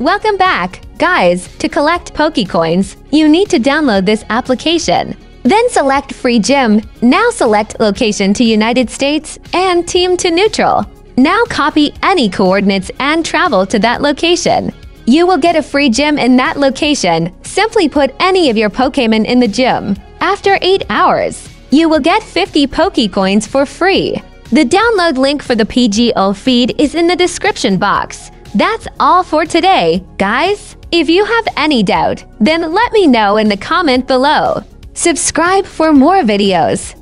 Welcome back, guys. To collect Pokécoins, you need to download this application. Then select Free Gym. Now select Location to United States and Team to Neutral. Now copy any coordinates and travel to that location. You will get a free gym in that location. Simply put any of your Pokémon in the gym. After 8 hours, you will get 50 Pokécoins for free. The download link for the PGO feed is in the description box. That's all for today, guys. If you have any doubt, then let me know in the comment below. Subscribe for more videos.